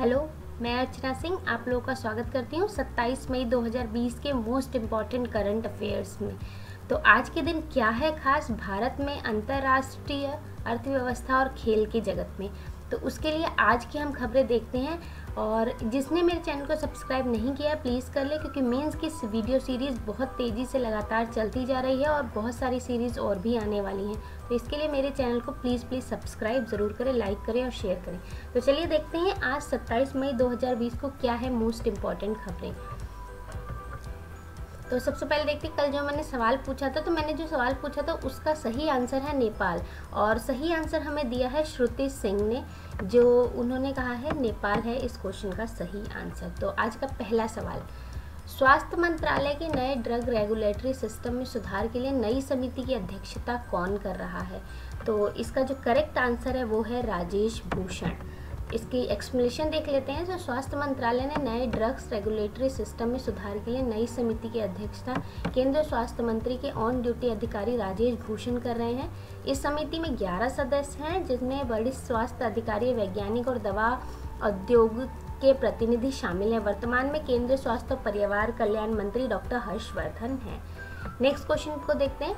Hello, मैं अर्चना सिंह आप लोगों का स्वागत करती हूँ 27 मई 2020 के मोस्ट इम्पॉर्टेंट करंट अफेयर्स में। तो आज के दिन क्या है खास भारत में अंतर्राष्ट्रीय अर्थव्यवस्था और खेल के जगत में, तो उसके लिए आज की हम खबरें देखते हैं। और जिसने मेरे चैनल को सब्सक्राइब नहीं किया प्लीज़ कर ले, क्योंकि मेंस की वीडियो सीरीज़ बहुत तेज़ी से लगातार चलती जा रही है और बहुत सारी सीरीज़ और भी आने वाली हैं, तो इसके लिए मेरे चैनल को प्लीज़ सब्सक्राइब ज़रूर करें, लाइक करें और शेयर करें। तो चलिए देखते हैं आज 27 मई 2020 को क्या है मोस्ट इम्पॉर्टेंट खबरें। तो सबसे पहले देखते हैं, कल जो मैंने सवाल पूछा था, तो मैंने जो सवाल पूछा था उसका सही आंसर है नेपाल, और सही आंसर हमें दिया है श्रुति सिंह ने, जो उन्होंने कहा है नेपाल है इस क्वेश्चन का सही आंसर। तो आज का पहला सवाल, स्वास्थ्य मंत्रालय के नए ड्रग रेगुलेटरी सिस्टम में सुधार के लिए नई समिति की अध्यक्षता कौन कर रहा है, तो इसका जो करेक्ट आंसर है वो है राजेश भूषण। इसकी एक्सप्लेनेशन देख लेते हैं। तो स्वास्थ्य मंत्रालय ने नए ड्रग्स रेगुलेटरी सिस्टम में सुधार के लिए नई समिति की अध्यक्षता केंद्रीय स्वास्थ्य मंत्री के ऑन ड्यूटी अधिकारी राजेश भूषण कर रहे हैं। इस समिति में 11 सदस्य हैं, जिसमें वरिष्ठ स्वास्थ्य अधिकारी, वैज्ञानिक और दवा उद्योग के प्रतिनिधि शामिल हैं। वर्तमान में केंद्रीय स्वास्थ्य और परिवार कल्याण मंत्री डॉक्टर हर्षवर्धन हैं। नेक्स्ट क्वेश्चन को देखते हैं,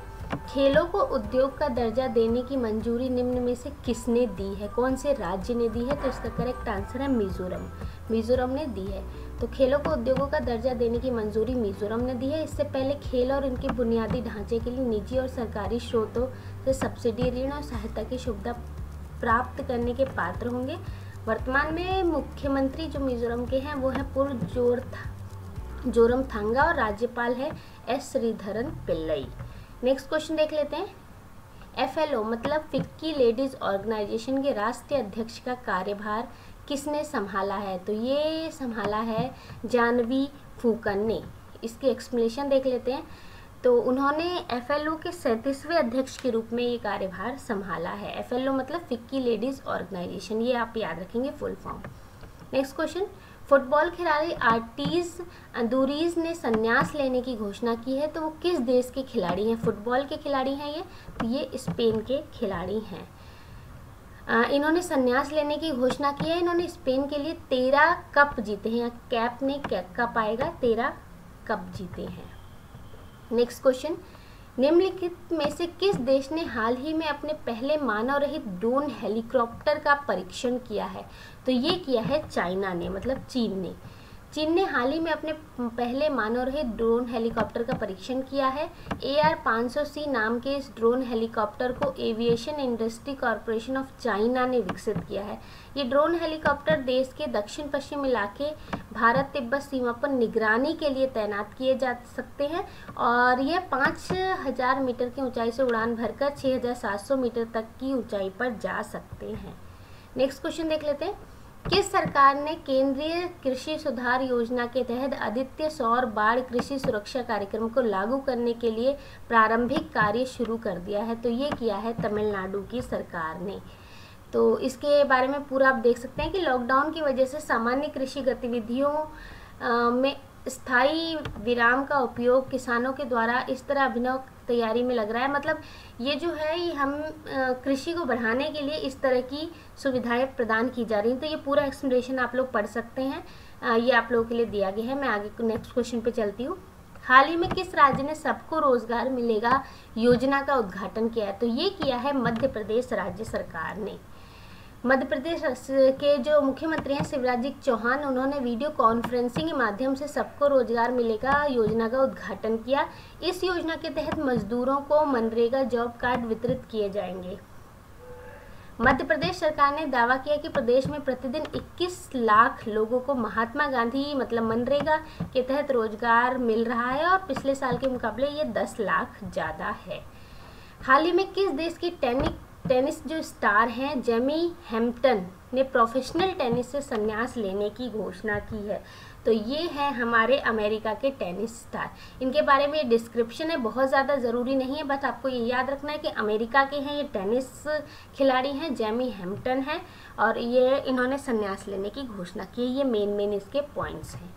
खेलों को उद्योग का दर्जा देने की मंजूरी निम्न में से किसने दी है, कौन से राज्य ने दी है, तो इसका करेक्ट आंसर है मिजोरम, मिजोरम ने दी है। तो खेलों को उद्योगों का दर्जा देने की मंजूरी मिजोरम ने दी है। इससे पहले खेल और इनके बुनियादी ढांचे के लिए निजी और सरकारी स्रोतों से सब्सिडी, ऋण और सहायता की सुविधा प्राप्त करने के पात्र होंगे। वर्तमान में मुख्यमंत्री जो मिजोरम के हैं वो है पूर्जोर था जोरम थंगा और राज्यपाल है S Sreedharan Pillai. Next question देख लेते हैं, एफएलओ मतलब फिक्की लेडीज़ ऑर्गेनाइजेशन के राष्ट्रीय अध्यक्ष का कार्यभार किसने संभाला है, तो ये संभाला है जाह्नवी फूकन ने। इसकी एक्सप्लेनेशन देख लेते हैं। तो उन्होंने एफएलओ के 37वें अध्यक्ष के रूप में ये कार्यभार संभाला है। एफएलओ मतलब फिक्की लेडीज़ ऑर्गेनाइजेशन, ये आप याद रखेंगे full form. Next question, football खिलाड़ी आर्टिज एंडूरिज ने संन्यास लेने की घोषणा की है, तो वो किस देश के खिलाड़ी हैं, फुटबॉल के खिलाड़ी हैं, ये स्पेन के खिलाड़ी हैं। इन्होंने संन्यास लेने की घोषणा की है। इन्होंने स्पेन के लिए 13 कप जीते हैं, कैप ने कप आएगा, 13 कप जीते हैं। नेक्स्ट क्वेश्चन, निम्नलिखित में से किस देश ने हाल ही में अपने पहले मानव रहित ड्रोन हेलीकॉप्टर का परीक्षण किया है, तो ये किया है चाइना ने, मतलब चीन ने। चीन ने हाल ही में अपने पहले मानव रहित ड्रोन हेलीकॉप्टर का परीक्षण किया है। एआर 500 सी नाम के इस ड्रोन हेलीकॉप्टर को aviation industry corporation of China ने विकसित किया है। ये ड्रोन हेलीकॉप्टर देश के दक्षिण पश्चिम इलाके भारत तिब्बत सीमा पर निगरानी के लिए तैनात किए जा सकते हैं, और यह 5000 मीटर की ऊंचाई से उड़ान भरकर 6700 मीटर तक की ऊंचाई पर जा सकते हैं। नेक्स्ट क्वेश्चन देख लेते हैं, किस सरकार ने केंद्रीय कृषि सुधार योजना के तहत आदित्य सौर बाढ़ कृषि सुरक्षा कार्यक्रम को लागू करने के लिए प्रारंभिक कार्य शुरू कर दिया है, तो ये किया है तमिलनाडु की सरकार ने। तो इसके बारे में पूरा आप देख सकते हैं कि लॉकडाउन की वजह से सामान्य कृषि गतिविधियों में स्थायी विराम का उपयोग किसानों के द्वारा इस तरह अभिनव तैयारी में लग रहा है, मतलब ये जो है ये हम कृषि को बढ़ाने के लिए इस तरह की सुविधाएं प्रदान की जा रही हैं। तो ये पूरा एक्सप्लेनेशन आप लोग पढ़ सकते हैं, ये आप लोगों के लिए दिया गया है। मैं आगे नेक्स्ट क्वेश्चन पे चलती हूँ, हाल ही में किस राज्य ने सबको रोजगार मिलेगा योजना का उद्घाटन किया है, तो ये किया है मध्य प्रदेश राज्य सरकार ने। मध्य प्रदेश के जो मुख्यमंत्री हैं शिवराज सिंह चौहान, उन्होंने वीडियो कॉन्फ्रेंसिंग के माध्यम से सबको रोजगार मिलेगा योजना का उद्घाटन किया। इस योजना के तहत मजदूरों को मनरेगा जॉब कार्ड वितरित किए जाएंगे। मध्य प्रदेश सरकार ने दावा किया कि प्रदेश में प्रतिदिन 21 लाख लोगों को महात्मा गांधी मतलब मनरेगा के तहत रोजगार मिल रहा है, और पिछले साल के मुकाबले ये 10 लाख ज़्यादा है। हाल ही में किस देश की टेनिस जो स्टार हैं जेमी हैम्पटन ने प्रोफेशनल टेनिस से संन्यास लेने की घोषणा की है, तो ये है हमारे अमेरिका के टेनिस स्टार। इनके बारे में डिस्क्रिप्शन है, बहुत ज़्यादा ज़रूरी नहीं है, बस आपको ये याद रखना है कि अमेरिका के हैं, ये टेनिस खिलाड़ी हैं जेमी हैम्पटन हैं, और ये इन्होंने संन्यास लेने की घोषणा की है। ये मेन इसके पॉइंट्स हैं।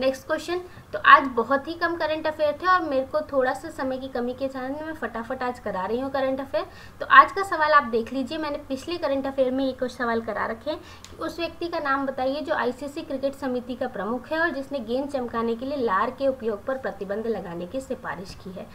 Next question. तो आज बहुत ही कम करंट अफेयर थे और मेरे को थोड़ा सा समय की कमी के कारण मैं फटाफट आज करा रही हूँ करंट अफेयर। तो आज का सवाल आप देख लीजिए, मैंने पिछले करंट अफेयर में ये कुछ सवाल करा रखे हैं कि उस व्यक्ति का नाम बताइए जो आईसीसी क्रिकेट समिति का प्रमुख है और जिसने गेंद चमकाने के लिए लार के उपयोग पर प्रतिबंध लगाने की सिफारिश की है।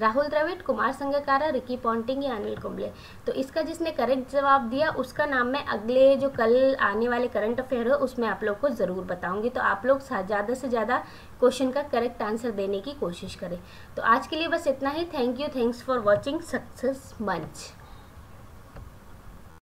राहुल द्रविड़, कुमार संगकारा, रिकी पॉन्टिंग या अनिल कुम्बले। तो इसका जिसने करेक्ट जवाब दिया उसका नाम मैं अगले जो कल आने वाले करंट अफेयर है उसमें आप लोग को ज़रूर बताऊँगी। तो आप लोग ज़्यादा से ज़्यादा क्वेश्चन का करेक्ट आंसर देने की कोशिश करें। तो आज के लिए बस इतना Nahi, thank you. Thanks for watching Success Munch.